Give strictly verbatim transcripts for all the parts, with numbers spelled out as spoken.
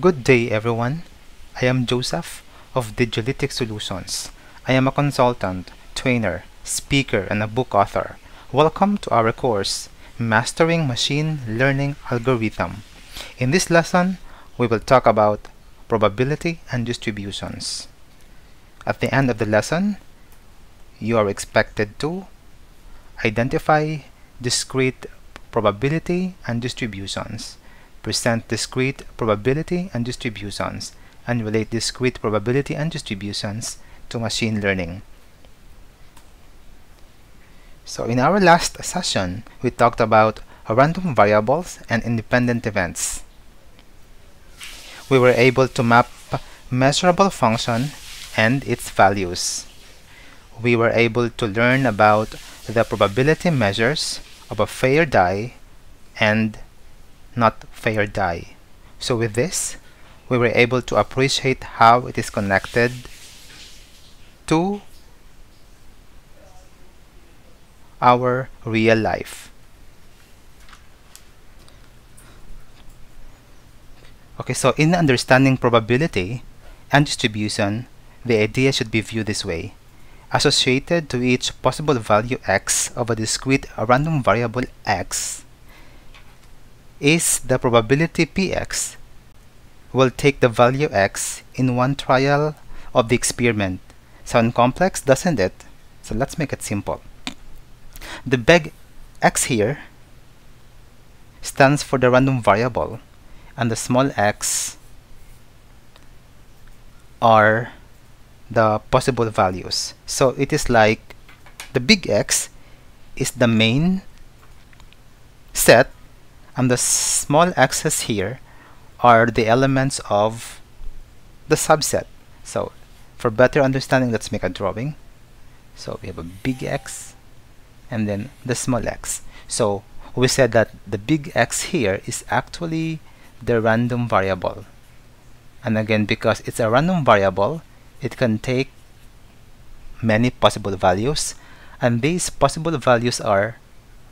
Good day everyone, I am Joseph of Digilitiks Solutions. I am a consultant, trainer, speaker, and a book author. Welcome to our course, Mastering Machine Learning Algorithm. In this lesson, we will talk about probability and distributions. At the end of the lesson, you are expected to identify discrete probability and distributions, present discrete probability and distributions, and relate discrete probability and distributions to machine learning. So in our last session, we talked about random variables and independent events. We were able to map measurable function and its values. We were able to learn about the probability measures of a fair die and not fair die. So with this, we were able to appreciate how it is connected to our real life. Okay, so in understanding probability and distribution, the idea should be viewed this way. Associated to each possible value x of a discrete random variable x is the probability px will take the value x in one trial of the experiment. Sound complex, doesn't it? So let's make it simple. The big x here stands for the random variable, and the small x are the possible values. So it is like the big X is the main set, and the small x's here are the elements of the subset. So for better understanding, let's make a drawing. So we have a big X and then the small x. So we said that the big X here is actually the random variable, and again, because it's a random variable, it can take many possible values, and these possible values are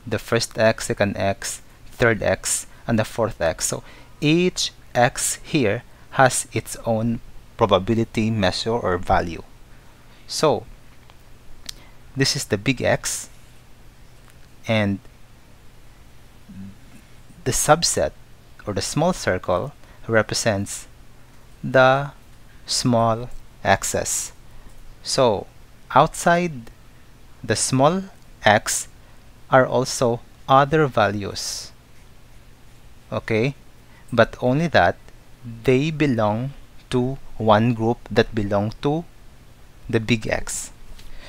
the first x, second x, third x, and the fourth x. So each x here has its own probability measure or value. So this is the big X, and the subset or the small circle represents the small x's. So outside the small x are also other values, okay, but only that they belong to one group that belong to the big X.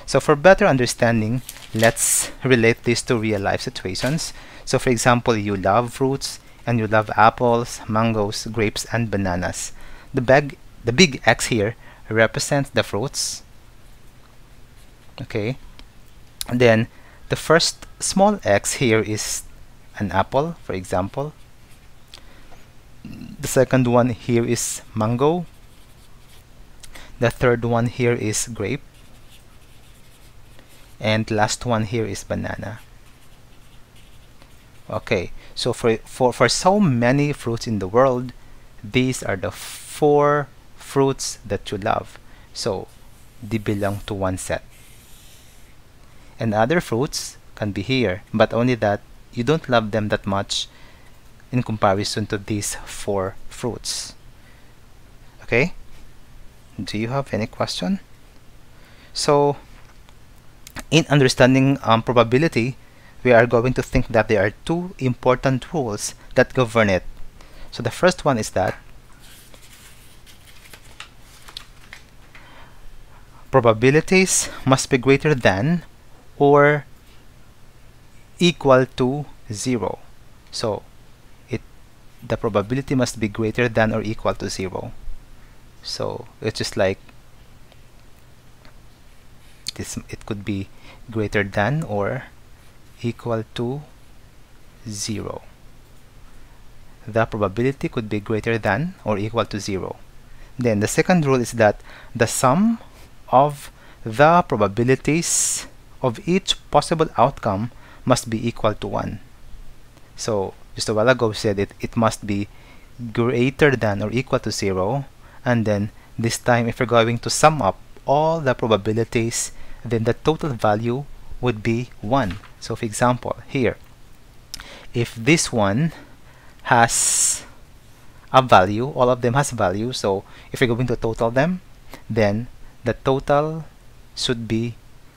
So for better understanding, let's relate this to real life situations. So for example, you love fruits and you love apples, mangoes, grapes, and bananas. The big, the big X here represents the fruits, okay, and then the first small x here is an apple, for example. The second one here is mango. The third one here is grape, and last one here is banana. Okay, so for for, for so many fruits in the world, these are the four fruits that you love, so they belong to one set. And other fruits can be here, but only that you don't love them that much in comparison to these four fruits. Okay, do you have any question? So in understanding um, probability, we are going to think that there are two important rules that govern it. So the first one is that probabilities must be greater than or equal to zero. So it the probability must be greater than or equal to zero. So it's just like this, it could be greater than or equal to zero. The probability could be greater than or equal to zero. Then the second rule is that the sum of the probabilities of each possible outcome must be equal to one. So just a while ago we said it, it must be greater than or equal to zero, and then this time if we're going to sum up all the probabilities, then the total value would be one. So for example here, if this one has a value, all of them has value, so if you're going to total them, then the total should be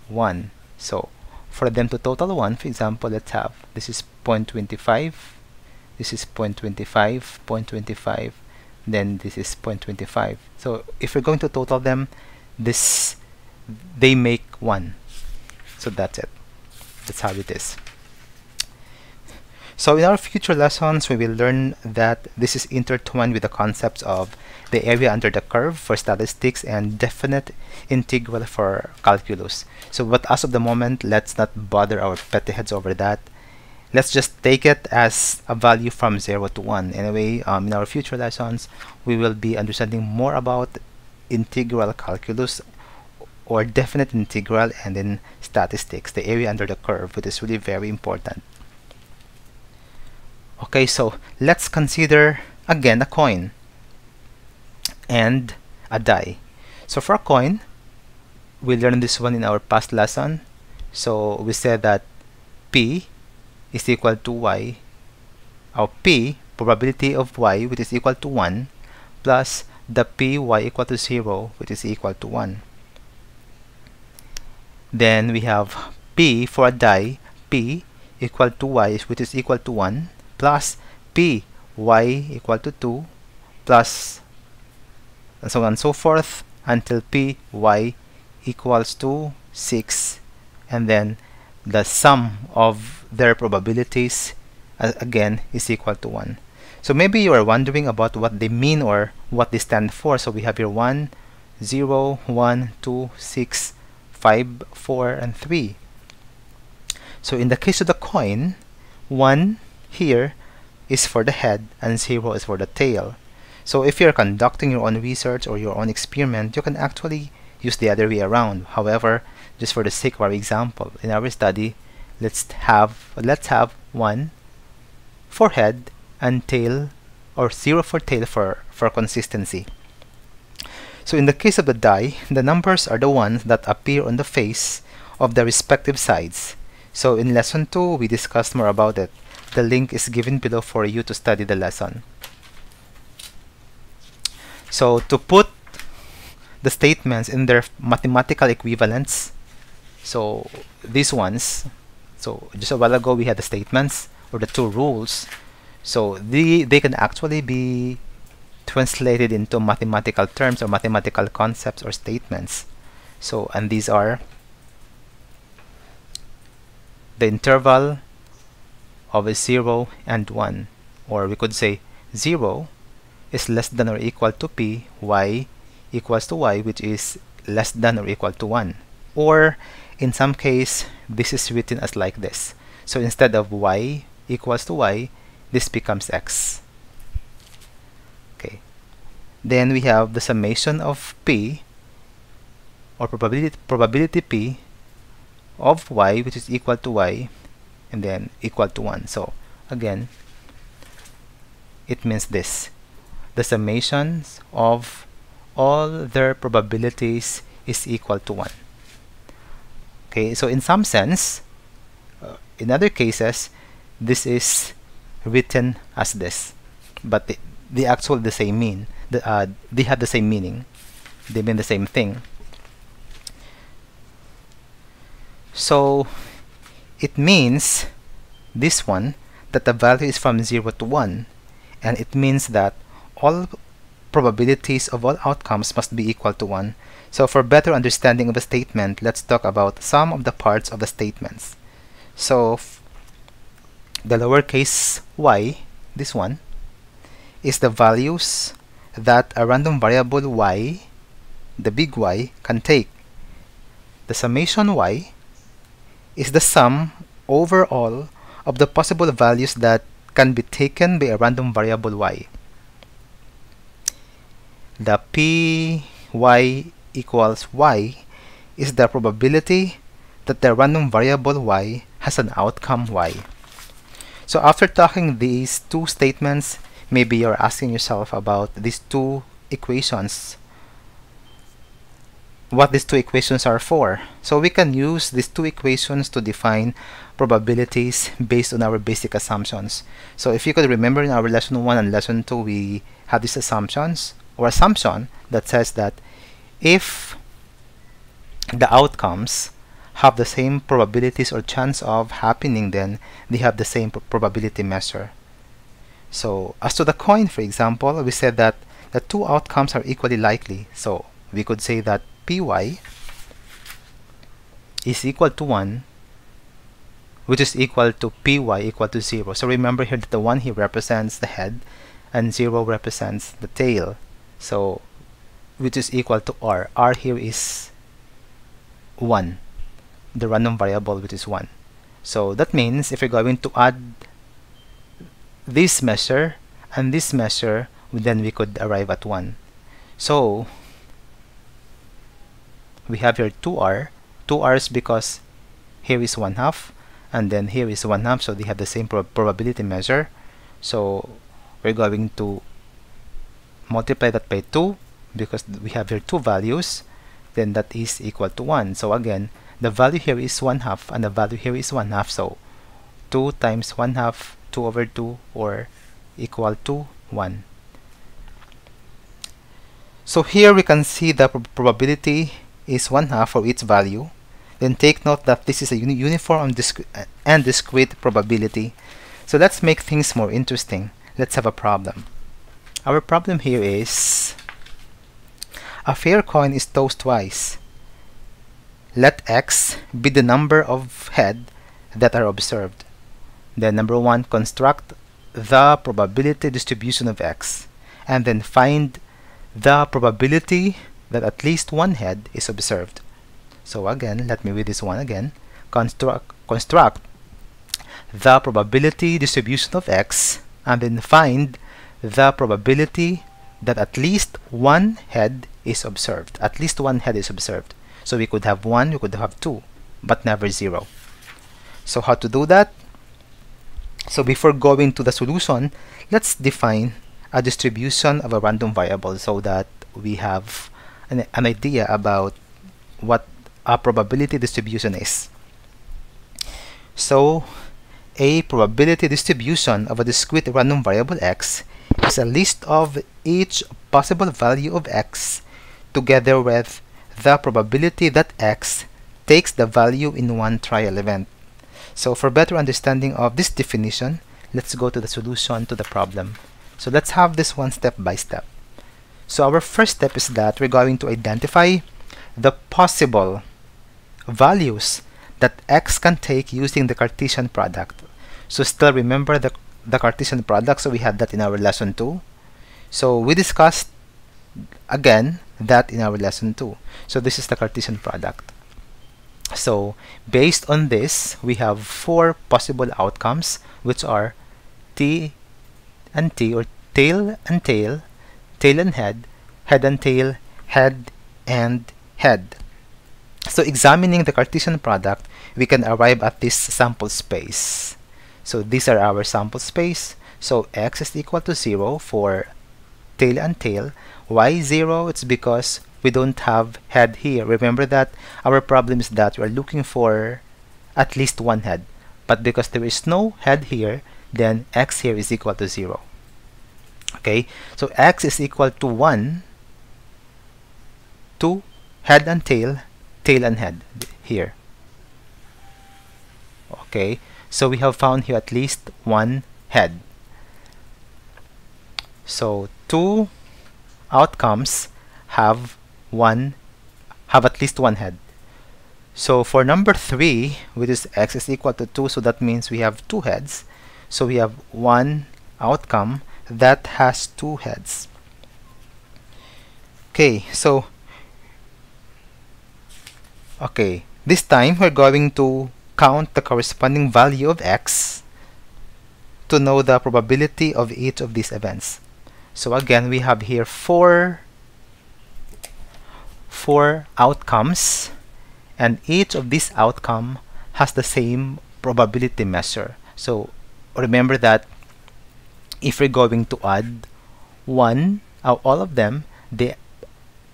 one. So for them to total one, for example, let's have this is zero point two five, this is zero point two five, zero point two five, then this is zero point two five. So if we're going to total them, this they make one. So that's it. That's how it is. So in our future lessons, we will learn that this is intertwined with the concepts of the area under the curve for statistics and definite integral for calculus. So but as of the moment, let's not bother our petty heads over that. Let's just take it as a value from zero to one. Anyway, um, in our future lessons, we will be understanding more about integral calculus or definite integral, and then statistics, the area under the curve, which is really very important. Okay, so let's consider again a coin and a die. So for a coin, we learned this one in our past lesson. So we said that P is equal to Y, our P, probability of Y, which is equal to one, plus the P Y equal to zero, which is equal to one. Then we have P for a die, P equal to Y, which is equal to one, plus P Y equal to two, plus and so on and so forth until P Y equals to six, and then the sum of their probabilities uh, again is equal to one. So maybe you are wondering about what they mean or what they stand for. So we have here one, zero, one, two, six, five, four, and three. So in the case of the coin, one here is for the head and zero is for the tail. So if you're conducting your own research or your own experiment, you can actually use the other way around. However, just for the sake of our example, in our study, let's have let's have one for head and tail, or zero for tail for, for consistency. So in the case of the die, the numbers are the ones that appear on the face of the respective sides. So in lesson two, we discussed more about it. The link is given below for you to study the lesson. So to put the statements in their mathematical equivalents, so these ones, so just a while ago we had the statements or the two rules, so the, they can actually be translated into mathematical terms or mathematical concepts or statements. So, and these are the interval of a zero and one, or we could say zero is less than or equal to P Y equals to Y, which is less than or equal to one, or in some case this is written as like this. So instead of Y equals to Y, this becomes X. Okay, then we have the summation of P, or probability probability P of Y, which is equal to Y, and then equal to one. So again, it means this: the summations of all their probabilities is equal to one. Okay, so in some sense, uh, in other cases, this is written as this, but they, they actually the same mean. The, uh, they have the same meaning. They mean the same thing. So it means this one that the value is from zero to one, and it means that all probabilities of all outcomes must be equal to one. So for better understanding of a statement, let's talk about some of the parts of the statements. So the lowercase y, this one, is the values that a random variable y, the big Y, can take. The summation y is the sum overall of the possible values that can be taken by a random variable y. The P Y equals Y is the probability that the random variable y has an outcome y. So after talking these two statements, maybe you're asking yourself about these two equations, what these two equations are for. So we can use these two equations to define probabilities based on our basic assumptions. So if you could remember, in our lesson one and lesson two, we had these assumptions or assumption that says that if the outcomes have the same probabilities or chance of happening, then they have the same probability measure. So as to the coin, for example, we said that the two outcomes are equally likely. So we could say that P Y is equal to one, which is equal to P Y equal to zero. So remember here that the one here represents the head and zero represents the tail. So which is equal to R. R here is one, the random variable, which is one. So that means if you're going to add this measure and this measure, then we could arrive at one. So we have here two R, two Rs because here is one half and then here is one half, so they have the same prob probability measure. So we're going to multiply that by two because we have here two values, then that is equal to one. So again, the value here is one half and the value here is one half, so two times one half, two over two, or equal to one. So here we can see the prob probability is one half for each value. Then take note that this is a uni uniform disc and discrete probability. So let's make things more interesting. Let's have a problem. Our problem here is a fair coin is tossed twice. Let X be the number of heads that are observed. Then number one, construct the probability distribution of X, and then find the probability that at least one head is observed. So again, let me read this one again. Construct, construct the probability distribution of X, and then find the probability that at least one head is observed. At least one head is observed. So we could have one, we could have two, but never zero. So how to do that? So before going to the solution, let's define a distribution of a random variable so that we have an, an idea about what a probability distribution is. So a probability distribution of a discrete random variable X is a list of each possible value of X together with the probability that X takes the value in one trial event. So for better understanding of this definition, let's go to the solution to the problem. So let's have this one step by step. So our first step is that we're going to identify the possible values that X can take using the Cartesian product. So still remember the, the Cartesian product, so we had that in our lesson two. So we discussed again that in our lesson two. So this is the Cartesian product. So based on this, we have four possible outcomes, which are T and T, or tail and tail, tail and head, head and tail, head and head. So examining the Cartesian product, we can arrive at this sample space. So these are our sample space. So X is equal to zero for tail and tail. Why zero? It's because we don't have head here. Remember that our problem is that we are looking for at least one head, but because there is no head here, then X here is equal to zero. Okay, so X is equal to one, two, head and tail, tail and head here. Okay, so we have found here at least one head. So two outcomes have one have at least one head. So for number three, which is X is equal to two, so that means we have two heads. So we have one outcome that has two heads. Okay, so okay, this time we're going to count the corresponding value of X to know the probability of each of these events. So again, we have here four four outcomes, and each of these outcome has the same probability measure. So remember that if we're going to add one out all of them, the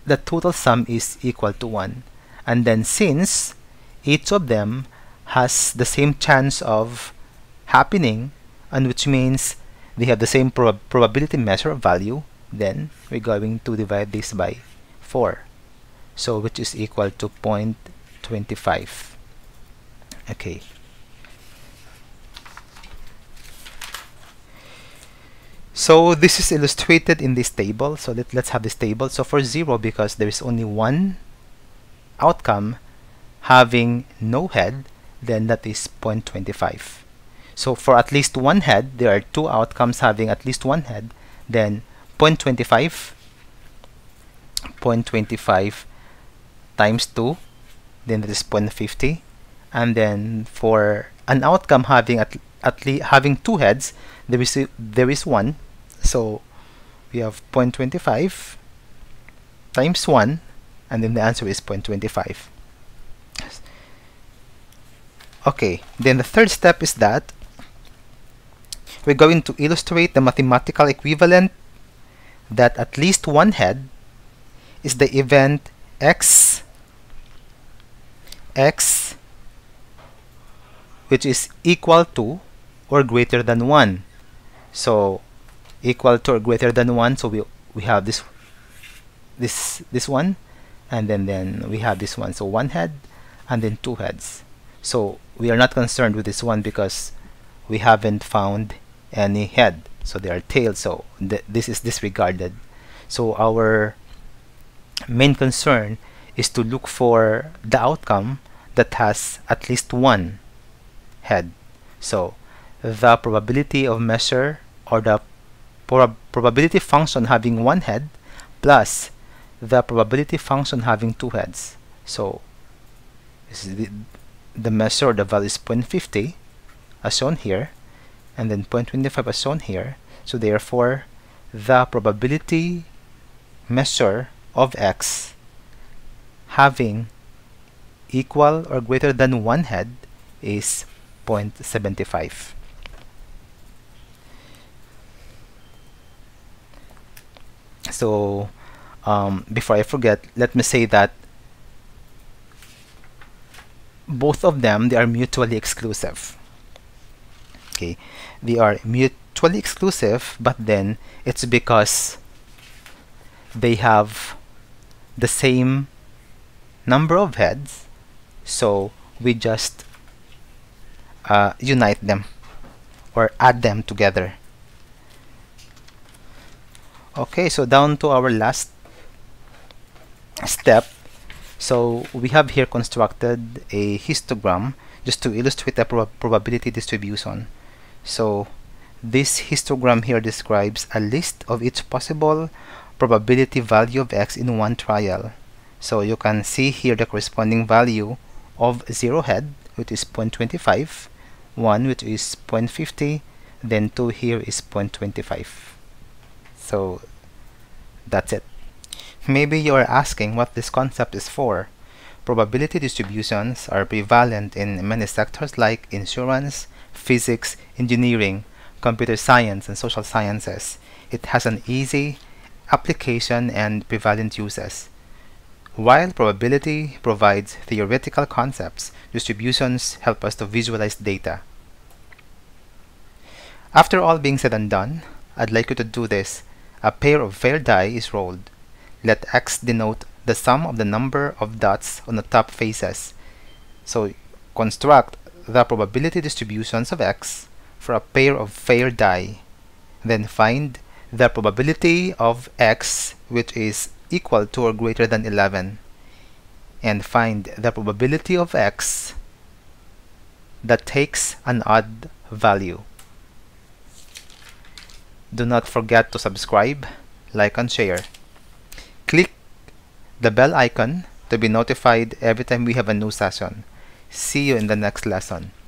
the total sum is equal to one. And then since each of them has the same chance of happening, and which means they have the same prob probability measure of value, then we're going to divide this by four, so which is equal to zero point two five. Okay. So this is illustrated in this table. So let, let's have this table. So for zero, because there is only one outcome having no head, then that is zero point two five. So for at least one head, there are two outcomes having at least one head, then zero point two five times two, then that is zero point five zero. And then for an outcome having at, at least having two heads, there is there is one, so we have zero point two five times one, and then the answer is zero point two five. Okay, then the third step is that we're going to illustrate the mathematical equivalent that at least one head is the event x x which is equal to or greater than one. So equal to or greater than one, so we we have this this this one, and then then we have this one, so one head and then two heads. So we are not concerned with this one because we haven't found any head, so they are tails, so th this is disregarded. So our main concern is to look for the outcome that has at least one head. So the probability of measure, or the prob probability function having one head plus the probability function having two heads. So this is the, the measure, or the value is zero point five zero as shown here, and then zero point two five as shown here. So therefore the probability measure of x having equal or greater than one head is zero point seven five. So um, before I forget, let me say that both of them, they are mutually exclusive. Okay, they are mutually exclusive, but then it's because they have the same number of heads, so we just Uh, unite them or add them together. Okay, so down to our last step. So we have here constructed a histogram just to illustrate the prob probability distribution. So this histogram here describes a list of each possible probability value of x in one trial. So you can see here the corresponding value of zero head, which is zero point two five, one which is zero point five zero, then two here is zero point two five. So that's it. Maybe you are asking what this concept is for. Probability distributions are prevalent in many sectors like insurance, physics, engineering, computer science, and social sciences. It has an easy application and prevalent uses. While probability provides theoretical concepts, distributions help us to visualize data. After all being said and done, I'd like you to do this. A pair of fair die is rolled. Let x denote the sum of the number of dots on the top faces. So construct the probability distributions of x for a pair of fair die. Then find the probability of x, which is equal to or greater than eleven, and find the probability of x that takes an odd value. Do not forget to subscribe, like, and share. Click the bell icon to be notified every time we have a new session. See you in the next lesson.